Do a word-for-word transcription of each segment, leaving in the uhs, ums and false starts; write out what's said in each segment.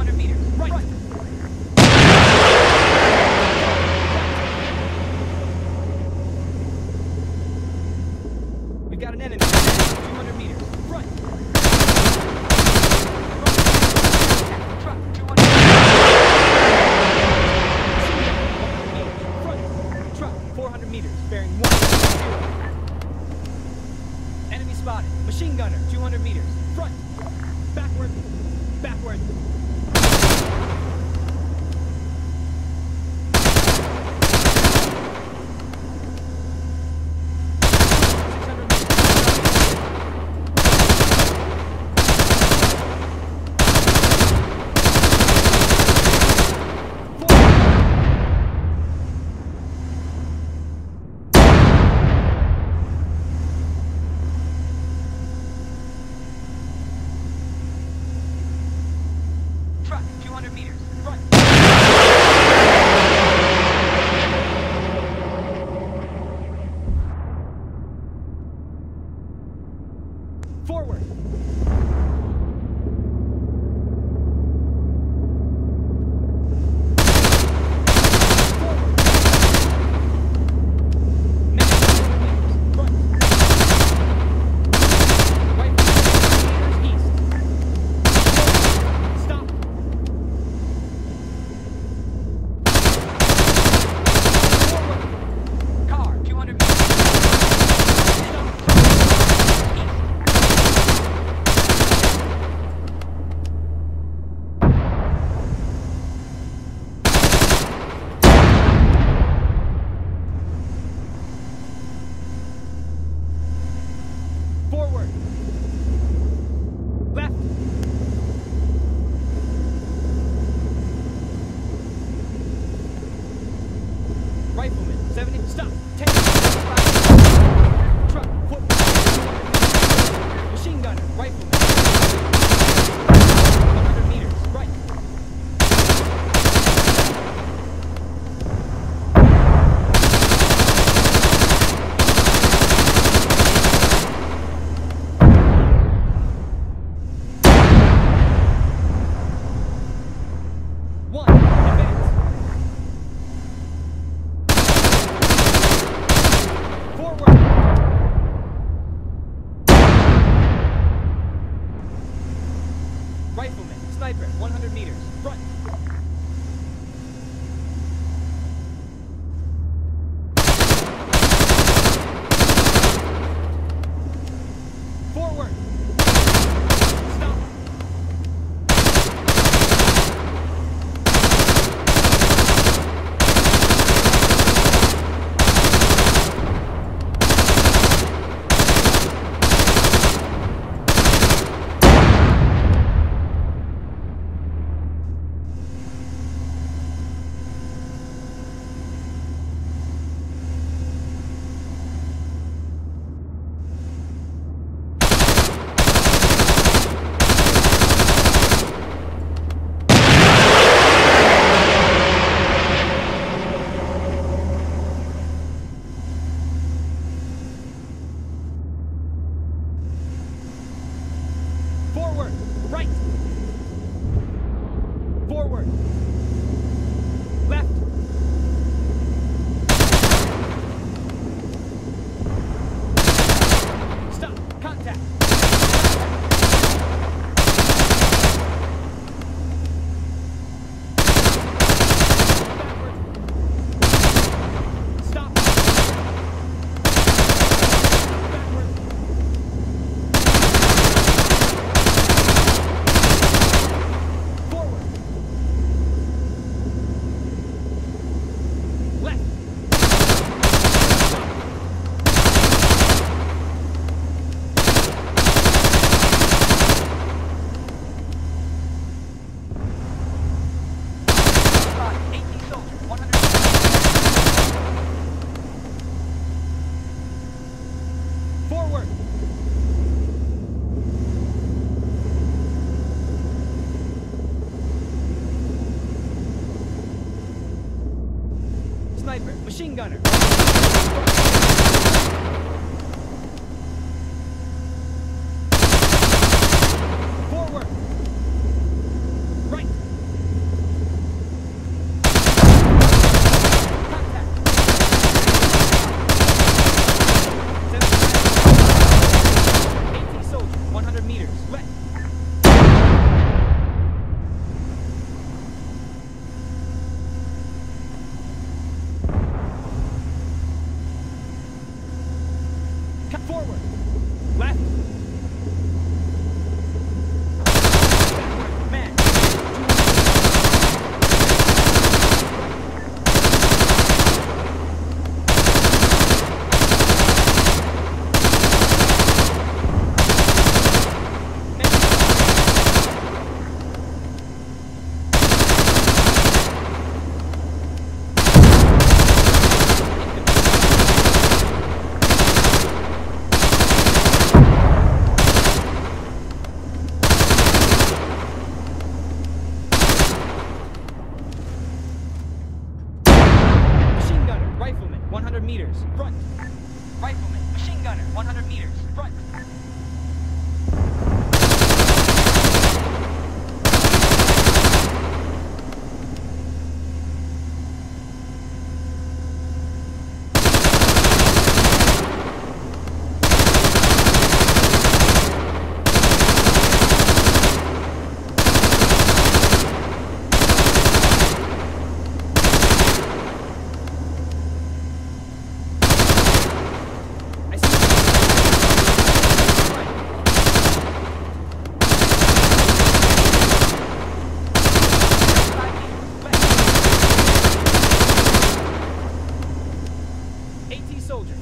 two hundred meters. Right. right. We've got an enemy. two hundred meters. Right. four hundred meters, bearing one zero. Enemy spotted. Machine gunner, two hundred meters. Front. Backward. Backward. two hundred meters. Run. Forward. Rifleman, seventy, stop, ten, truck, foot, machine gunner, rifleman, one hundred meters, right. Rifleman, sniper, one hundred meters, front. Forward. Stop. Forward, right. Forward, left. Stop, contact. Backward. Stop. Sniper, machine gunner. Forward. Right. one hundred meters, front. Rifleman, machine gunner, one hundred meters, front.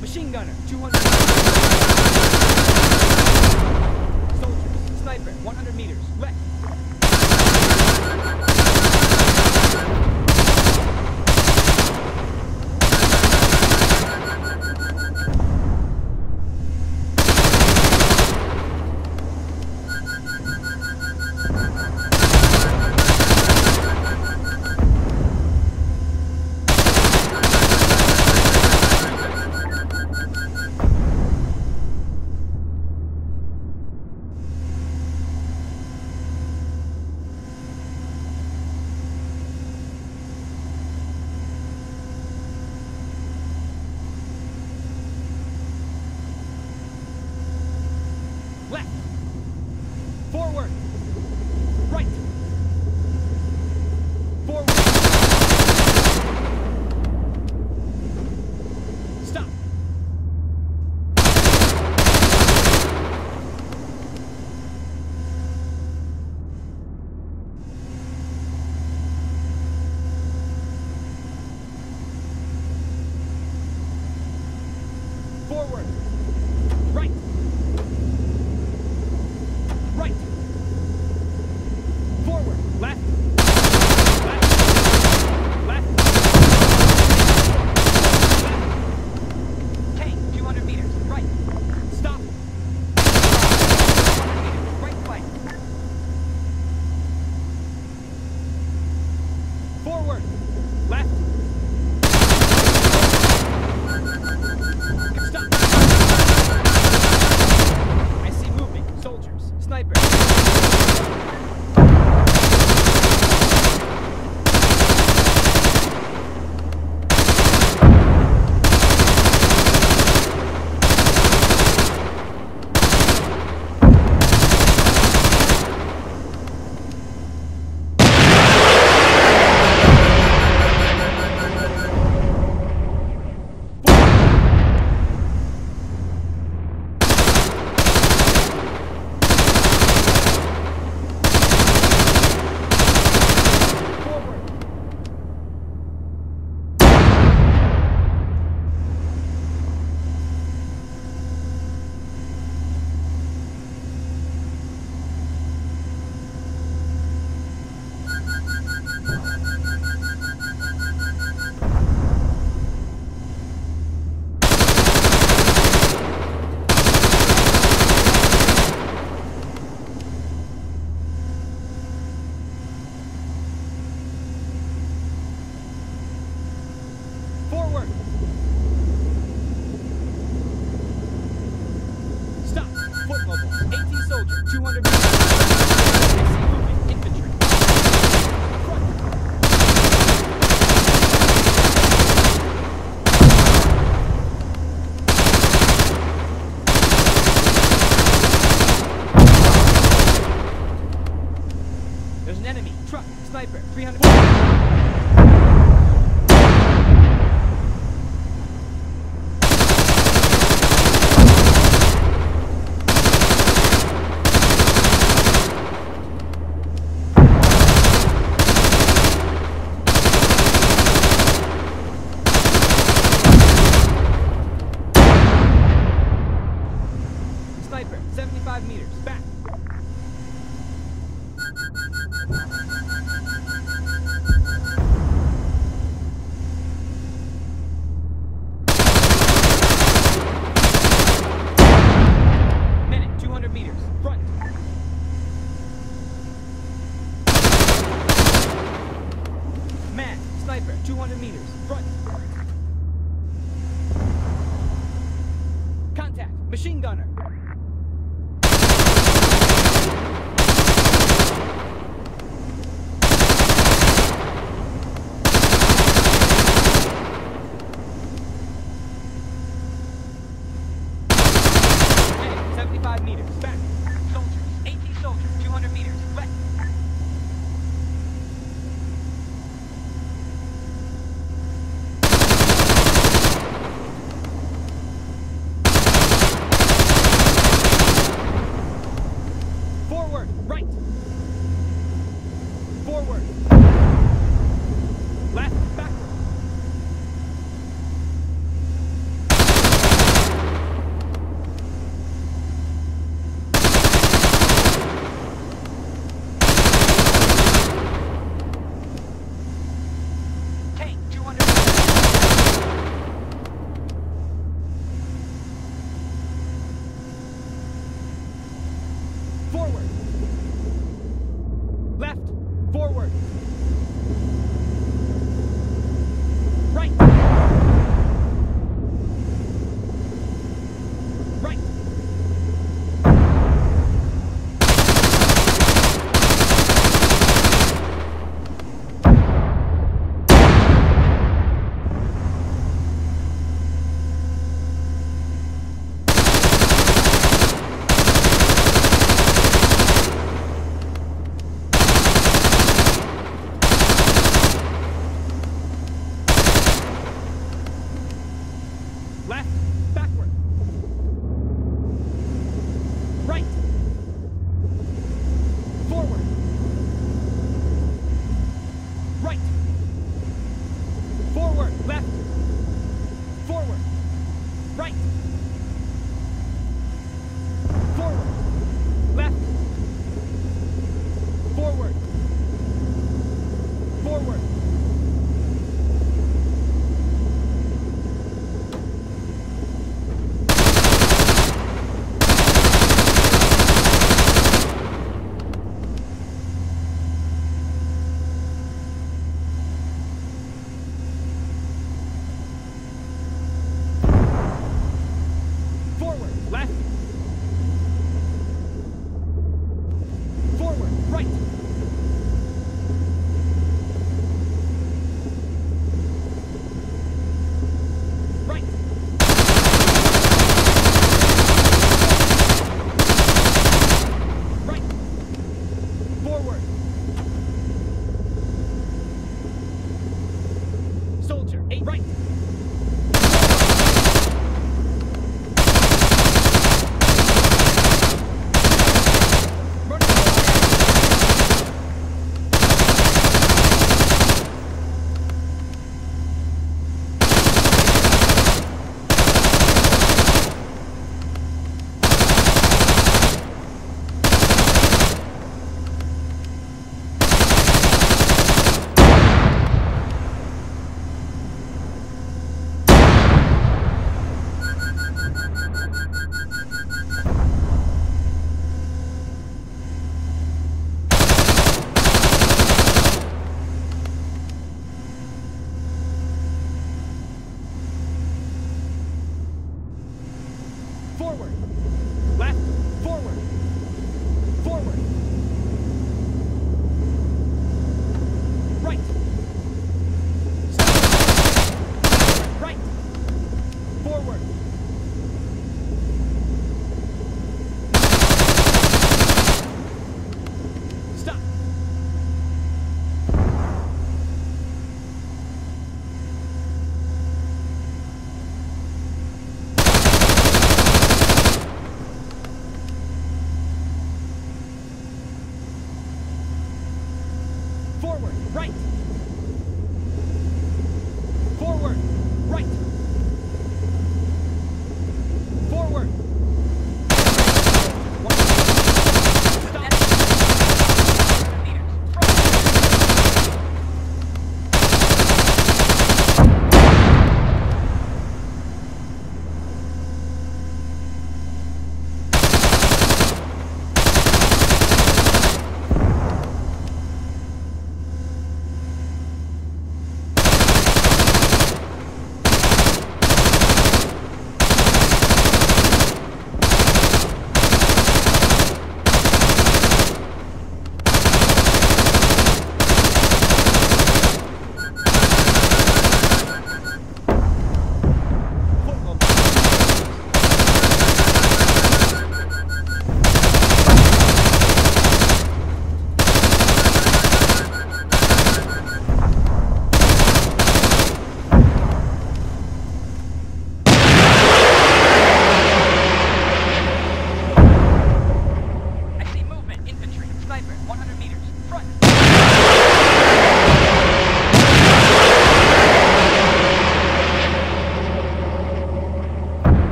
Machine gunner, two hundred. Soldier, sniper, one hundred meters, left. Left, forward, right, forward, stop, forward, right. Forward, left, stop. I see movement, soldiers, sniper. Sniper, three hundred. Sniper, seventy-five meters, back. two hundred meters, front. Machine gunner.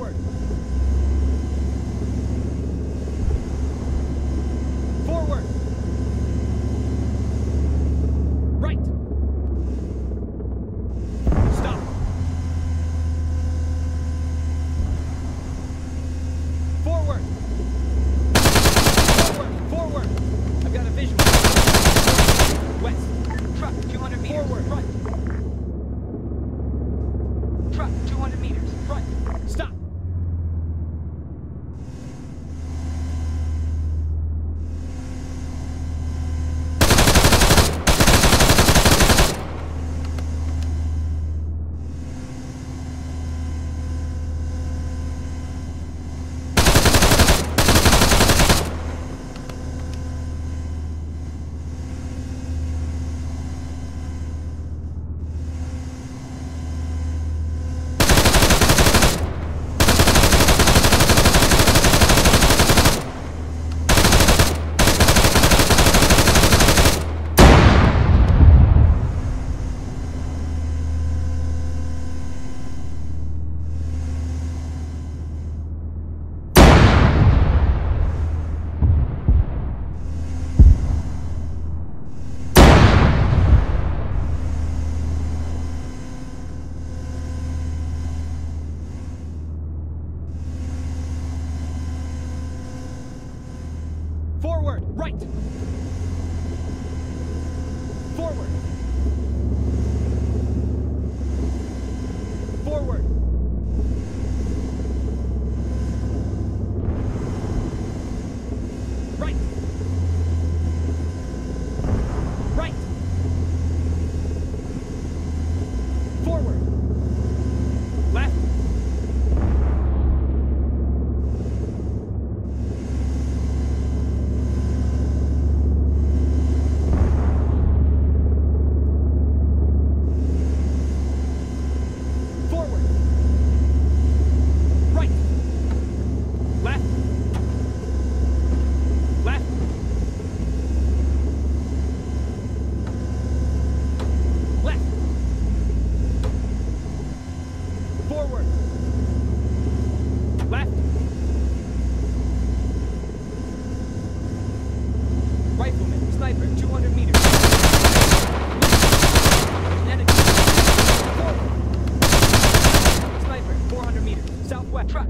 forward. Forward. Right. Stop. Forward. Forward. Forward. I've got a visual. West. Truck two hundred meters. Forward. Right. Truck two hundred meters. Right. Stop. Forward, right. Forward. Forward. Right. Right. Forward. Left. Forward. Left. Rifleman, sniper, two hundred meters. Left. Forward. Sniper, four hundred meters. Southwest. Truck.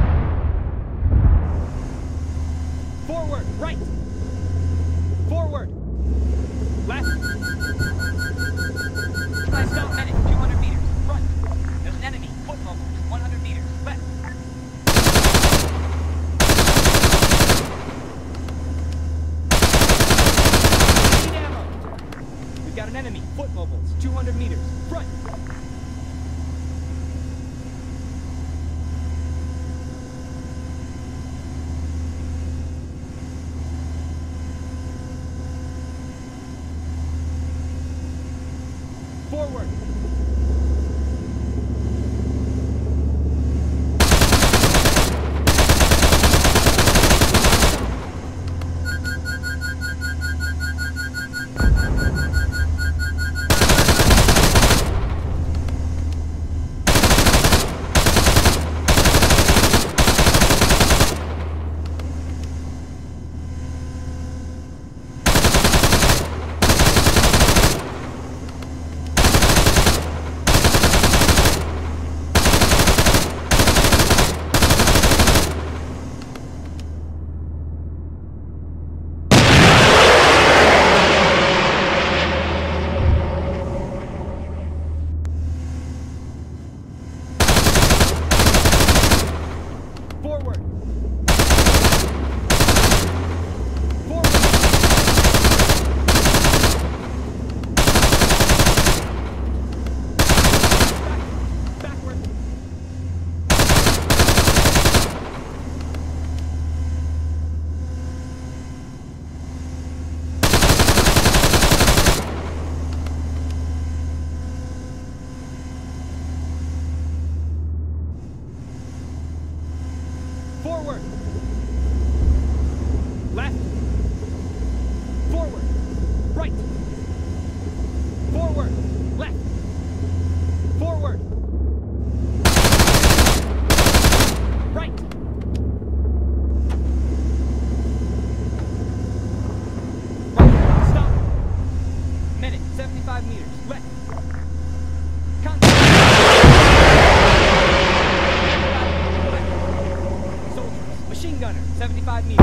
Forward, right. Forward. Left. Stop medic, two hundred meters. Front. There's an enemy. Foot level, one hundred meters. Left. Need ammo. We've got an enemy. Foot mobiles, two hundred meters. Front. Forward. Forward! Left! Forward! Right! Forward! Left! Forward! Right! Right! Stop! Minute, seventy-five meters. Left! Contact! seventy-five meters.